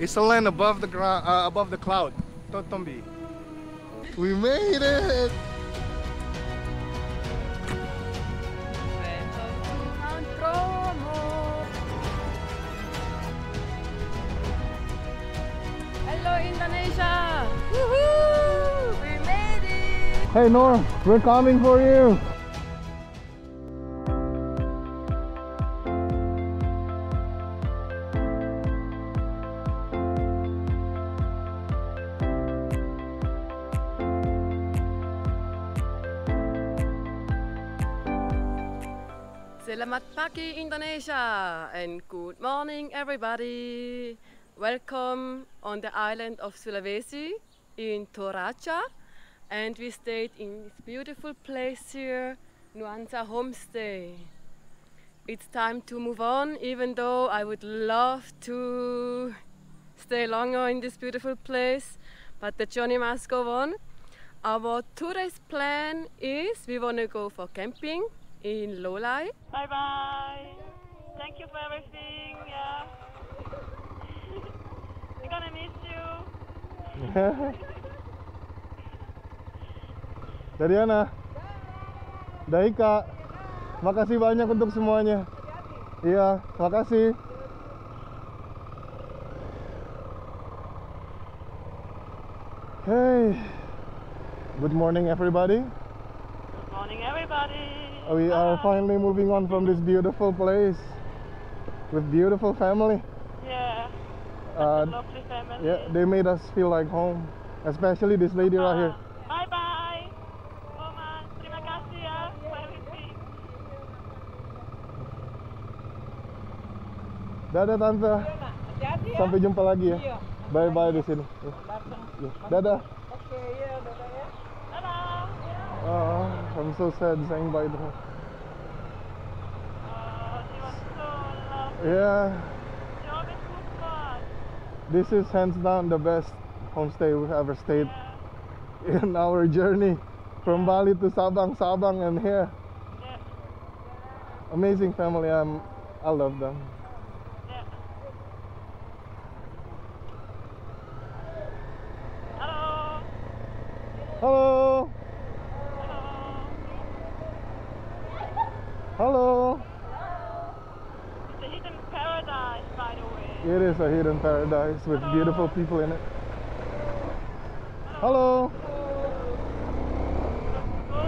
It's a land above the ground, above the cloud. To'Tombi. We made it. Hello Indonesia. Woohoo! We made it. Hey Norm, we're coming for you. Selamat pagi Indonesia and good morning everybody. Welcome on the island of Sulawesi in Toraja, and we stayed in this beautiful place here, Nuansa Homestay. It's time to move on, even though I would love to stay longer in this beautiful place, but the journey must go on. Our today's plan is we want to go for camping in Lolai. Bye bye. Thank you for everything. Yeah. We're gonna miss you. Dariana. Daika. Makasih banyak untuk semuanya. Iya, makasih. Hey. Good morning everybody. Good morning everybody. We are finally moving on from this beautiful place with beautiful family. Yeah, a lovely family. Yeah, they made us feel like home, especially this lady right here. Bye bye, Oma. Terima kasih ya for everything. Dadah tante. Sampai jumpa lagi ya. Bye bye di sini. Dadah. Oke, iya dadah ya. Dadah. I'm so sad saying bye to her. She was so lovely. Yeah. She always was fun. This is hands down the best homestay we've ever stayed in our journey from Bali to Sabang, Sabang and here. Yeah. Amazing family. I love them. Yeah. Hello. Hello. Hello! It's a hidden paradise, by the way. It is a hidden paradise with beautiful people in it. Hello! So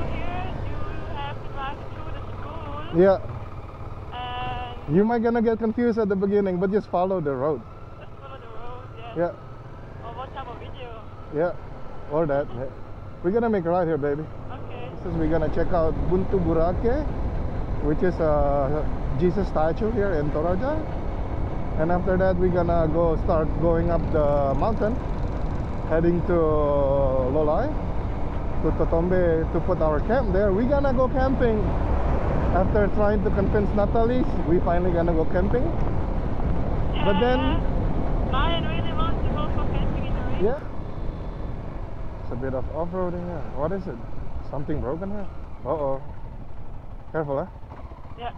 here you have to drive through the school. Yeah. And you might gonna get confused at the beginning, but just follow the road. Just follow the road, yeah. Yeah. Or watch our video. Yeah. Or that. Yeah. We're gonna make a ride here, baby. Okay. This is we're gonna check out Buntu Burake, which is a Jesus statue here in Toraja, and after that we're gonna go start going up the mountain, heading to Lolai, to To'Tombi to put our camp there. We're gonna go camping. After trying to convince Natalie, we finally gonna go camping. Yeah, but then Ryan really wants to go for camping in the rain. Yeah, it's a bit of off-roading here. What is it? Something broken here? Uh-oh. Careful, huh? Yeah.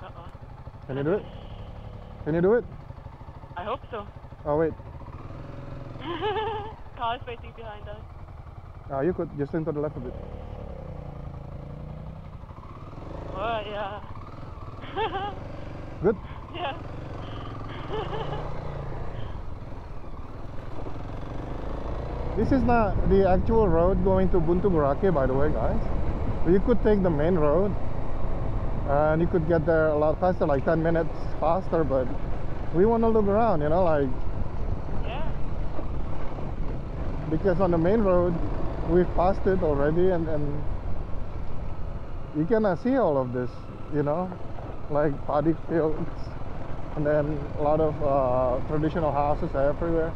Uh-oh. Can you do it? Can you do it? I hope so. Oh, wait. Car's waiting behind us. Ah, you could just lean to the left a bit. Oh, yeah. Good? Yeah. This is not the actual road going to Buntu Burake, by the way, guys. You could take the main road and you could get there a lot faster, like 10 minutes faster, but we want to look around, you know, like... Yeah. Because on the main road, we've passed it already and you cannot see all of this, you know, like paddy fields and then a lot of traditional houses everywhere.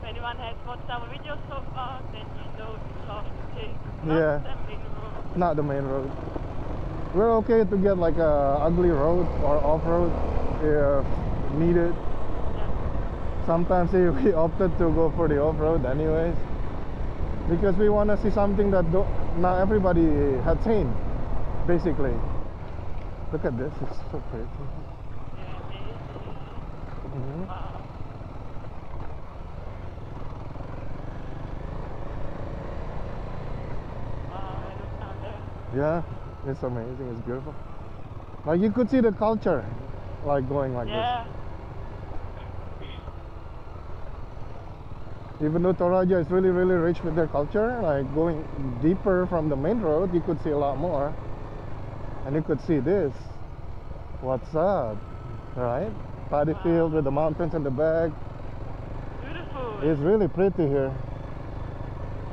If anyone has watched our videos so far, then you know we love to take not the main road. We're okay to get like a ugly road or off-road if needed. Yeah. Sometimes we opted to go for the off-road anyways, because we want to see something that not everybody had seen, basically. Look at this, it's so pretty. Mm-hmm. Yeah, it's amazing, it's beautiful. Like you could see the culture, like going like this. Even though Toraja is really, really rich with their culture, like going deeper from the main road, you could see a lot more. And you could see this. What's up? Right? Paddy field with the mountains in the back. Beautiful. It's really pretty here.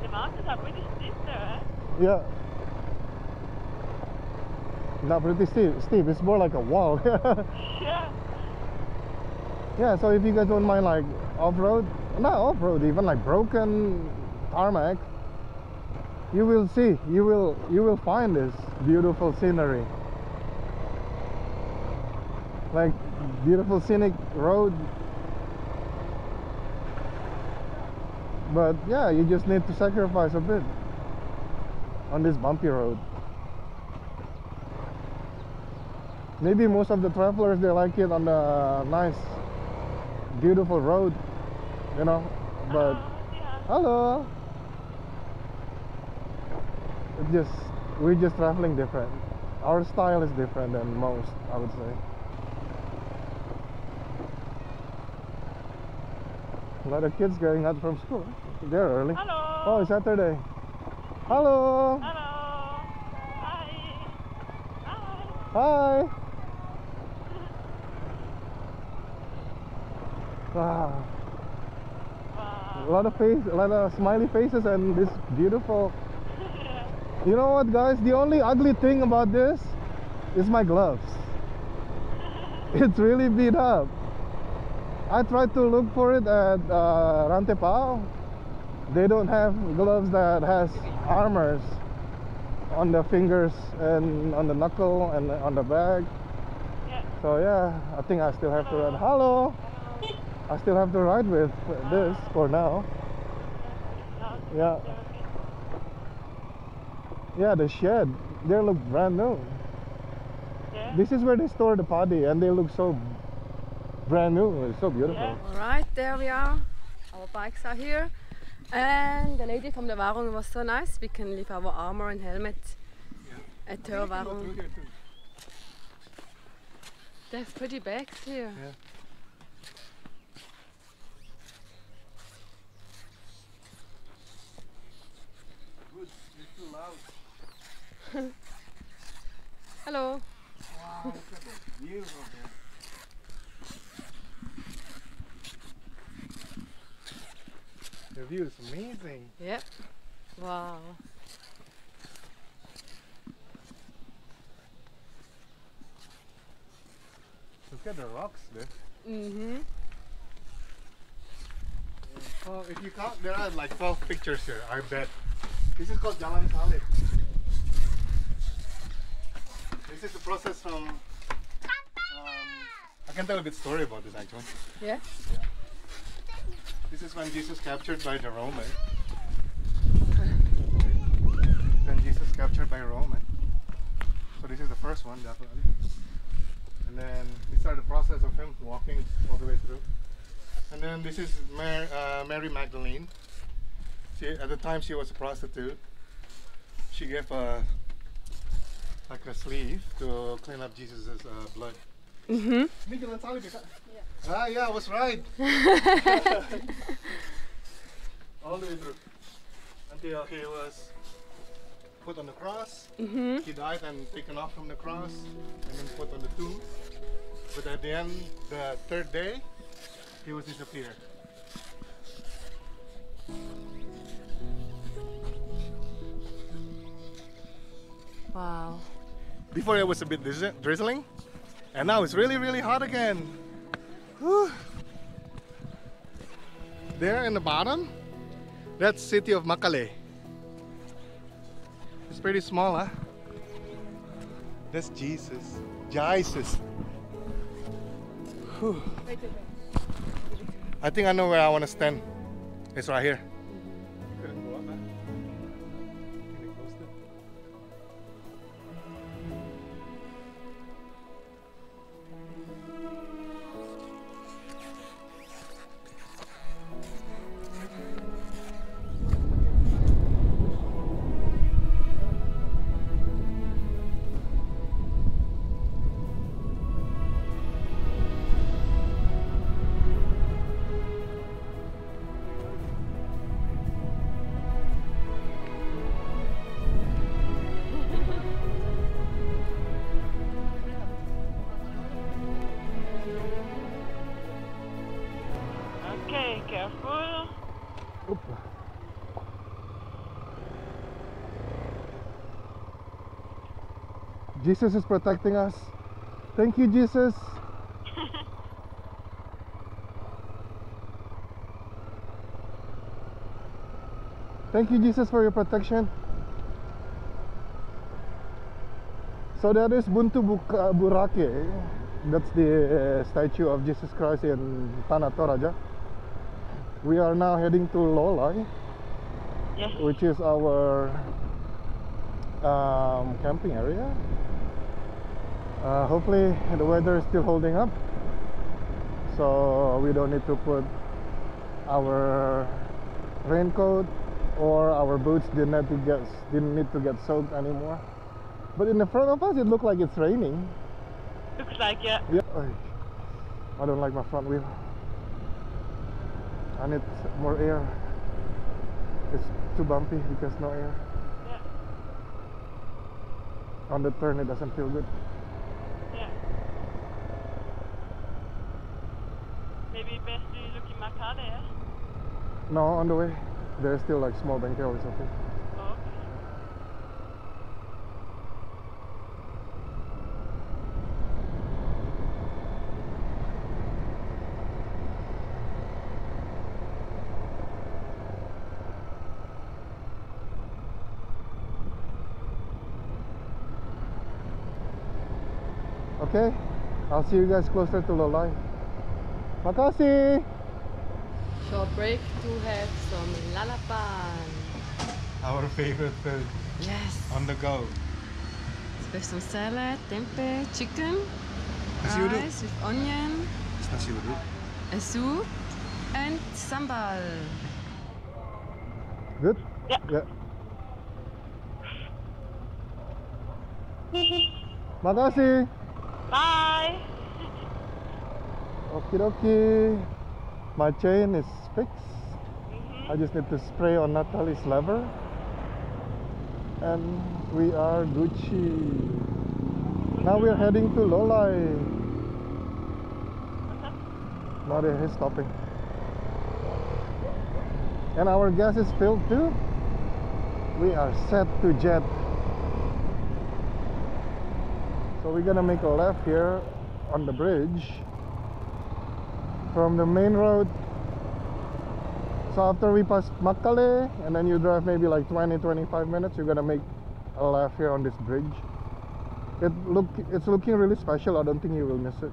The mountains are pretty steep there, eh? Yeah. Not pretty steep. Steep. It's more like a wall. Yeah. Yeah, so if you guys don't mind like off-road, not off-road, even like broken tarmac, you will see, you will find this beautiful scenery, like beautiful scenic road. But yeah, you just need to sacrifice a bit on this bumpy road. Maybe most of the travelers, they like it on the nice beautiful road, you know, but hello, it just, we're just traveling different. Our style is different than most, I would say. A lot of kids going out from school. They're early. Hello. Oh, it's Saturday. Hello. Hello. Hi. Hi. Hi. Wow. Wow. A lot of face, a lot of smiley faces, and this beautiful. You know what, guys? The only ugly thing about this is my gloves. It's really beat up. I tried to look for it at Rante Pao. They don't have gloves that has armors on the fingers and on the knuckle and on the back. Yeah. So yeah, I think I still have to run. Hello. I still have to ride with this for now. Yeah. Yeah, the shed, they look brand new. Yeah. This is where they store the paddy, and they look so brand new. It's so beautiful. Yeah. Alright, there we are. Our bikes are here. And the lady from the Warung was so nice. We can leave our armor and helmet at her Warung. They have pretty bags here. Yeah. Hello. Wow, look at the view of this. The view is amazing. Yep. Wow. Look at the rocks there. Mm-hmm. Oh, if you count, there are like 12 pictures here, I bet. This is called Jalani Sali. This is the process from... I can tell a bit story about this actually. Yeah? Yeah. This is when Jesus captured by the Roman. When Jesus captured by Roman. So this is the first one, definitely. And then these are the process of him walking all the way through. And then this is Mary Magdalene. She, at the time she was a prostitute. She gave a like a sleeve to clean up Jesus' blood. Mm-hmm. Yeah. Ah, yeah, I was right. All the way through. Until he was put on the cross. Mm-hmm. He died and taken off from the cross and then put on the tomb. But at the end, the third day, he was disappeared. Wow. Before it was a bit drizzling, and now it's really, really hot again. Whew. There in the bottom, that's city of Makale. It's pretty small, huh? That's Jesus. Jesus. Whew. I think I know where I want to stand. It's right here. Jesus is protecting us. Thank you, Jesus. Thank you, Jesus, for your protection. So that is Buntu Burake. That's the statue of Jesus Christ in Tanah Toraja. We are now heading to Lolai, yes, which is our camping area. Hopefully the weather is still holding up, so we don't need to put our raincoat or our boots didn't need to get soaked anymore. But in the front of us, it looked like it's raining. Looks like it. Yeah. I don't like my front wheel. I need more air. It's too bumpy because no air. Yeah. On the turn, it doesn't feel good. Yeah. Maybe best to look in Makale, eh? No, on the way. There's still like small bank or something. Okay, I'll see you guys closer to Lolai. Makasih! Short break to have some lalapan. Our favorite food. Yes. On the go. With some salad, tempeh, chicken, rice with onion, a soup, and sambal. Good? Yeah. Makasih! Bye! Okie dokie. My chain is fixed. I just need to spray on Natalie's lever. And we are Gucci. Now we're heading to Lolai. Not here, he's stopping. And our gas is filled too. We are set to jet. So we're gonna make a left here on the bridge from the main road. So after we pass Makale and then you drive maybe like 20-25 minutes, you're gonna make a left here on this bridge. It's looking really special. I don't think you will miss it.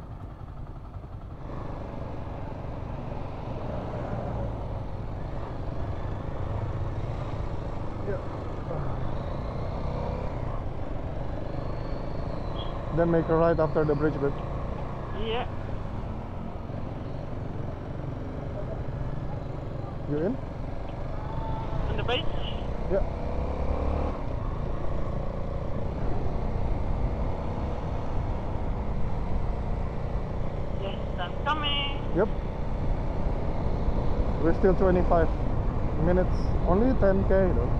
Then make a right after the bridge. Yeah. You in? On the bridge? Yeah. Yes, I'm coming. Yep. We're still 25 minutes. Only 10K though.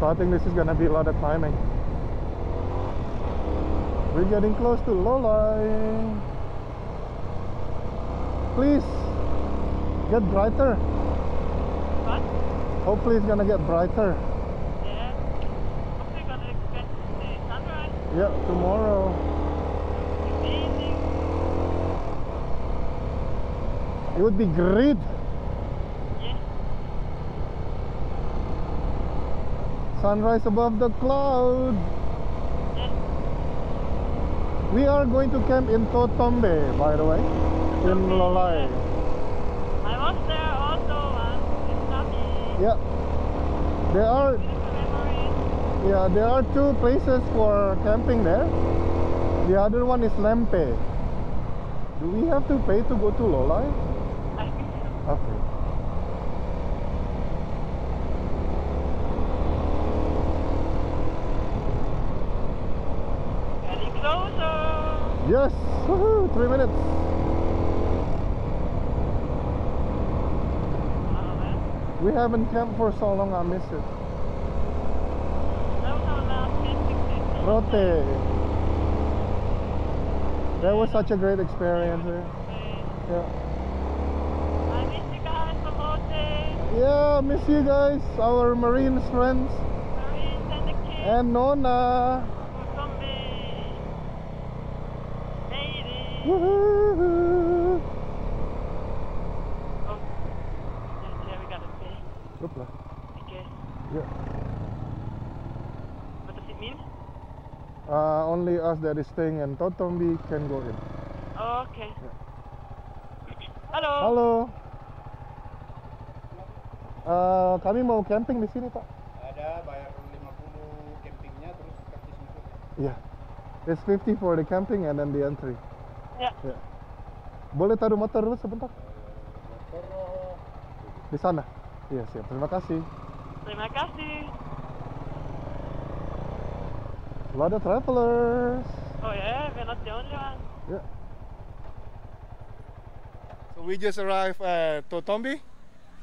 So I think this is gonna be a lot of climbing. We're getting close to Lolai. Please get brighter. What? Hopefully it's gonna get brighter. Yeah. Hopefully gonna expect the sunrise. Yeah, tomorrow. Amazing. It would be great. Yeah. Sunrise above the cloud. We are going to camp in To'Tombi, by the way, in Lolai. I was there also once in Nami. Yeah. There are two places for camping there. The other one is Lempe. Do we have to pay to go to Lolai? I think so. Okay. Yes! Woohoo! 3 minutes! Wow, we haven't camped for so long, I miss it. That was our last camping session. Rote! That was such a great experience. Yeah. I miss you guys from Rote! Yeah, miss you guys! Our marine friends! Marines and the kids! And Nona! Woohoo! Oh, yeah, we got a thing. Oopla. Okay. Yeah. What does it mean? Only us that is staying in To'Tombi can go in. Oh, okay. Yeah. Halo. Halo. Kami mau camping di sini, Pak. Ada bayar 50 campingnya terus kasih semua. Iya. It's 50 for the camping and then the entry. Ya. Yeah. Boleh taruh motor dulu sebentar? Motor di sana. Iya, siap. Terima kasih. Terima kasih. A lot of travelers. Oh yeah, we're not the only one. Yeah. So we just arrived at To'Tombi.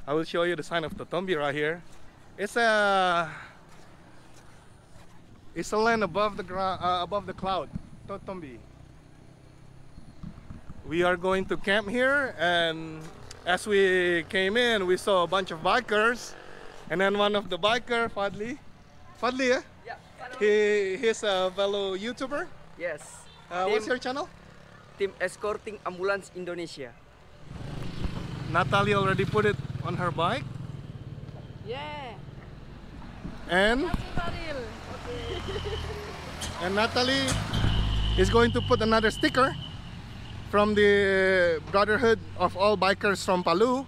I will show you the sign of To'Tombi right here. It's a land above the ground, above the cloud, To'Tombi. We are going to camp here, and as we came in, we saw a bunch of bikers, and then one of the biker, Fadli, eh? Yeah. He's a fellow YouTuber. Yes. What's your channel? Tim Escorting Ambulance Indonesia. Natalie already put it on her bike. Yeah. And. And Natalie is going to put another sticker from the Brotherhood of all bikers from Palu.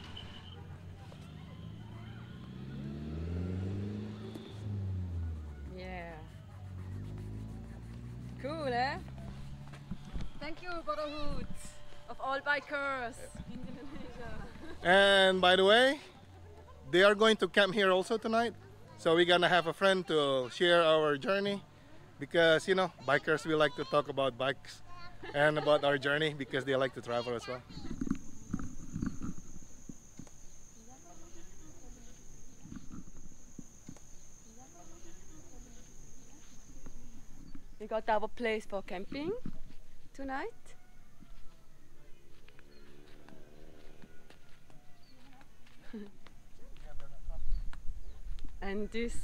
Yeah. Cool, eh? Thank you, Brotherhood of all bikers in Indonesia. And by the way, they are going to camp here also tonight. So we're gonna have a friend to share our journey, because you know, bikers, we like to talk about bikes and about our journey because they like to travel as well. We got our place for camping tonight. And this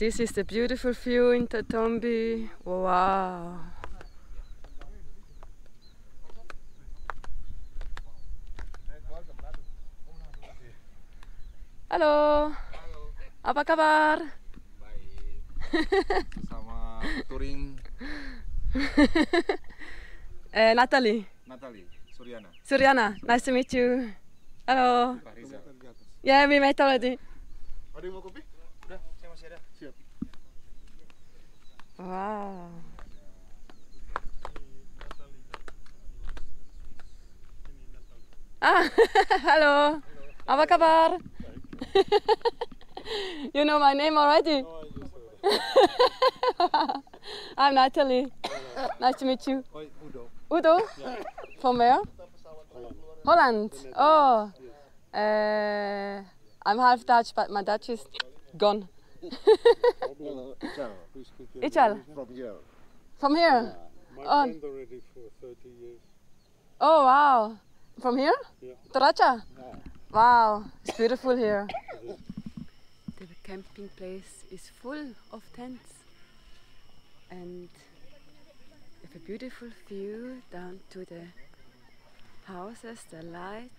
is the beautiful view in To'Tombi. Wow. Halo. Halo. Apa kabar? Baik. Sama touring. Natalie. Suriana. Nice to meet you. Halo. Yeah, we met already. Ada yang mau kopi? Udah, saya masih ada. Siap. Wow. Ah, halo. Apa kabar? You know my name already. I'm Natalie. Nice to meet you. Udo? From where? Holland. Oh. I'm half Dutch, but my Dutch is gone. Ichal. From here? Yeah. My friend already for 30 years. Oh, wow. From here? Yeah. Toraja? Yeah. Wow, it's beautiful here. The camping place is full of tents and with a beautiful view down to the houses, the lights.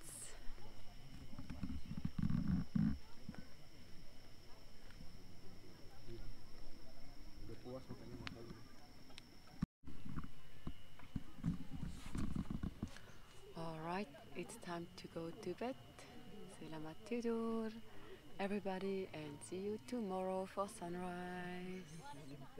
Alright, it's time to go to bed. Selamat tidur, everybody, and see you tomorrow for sunrise.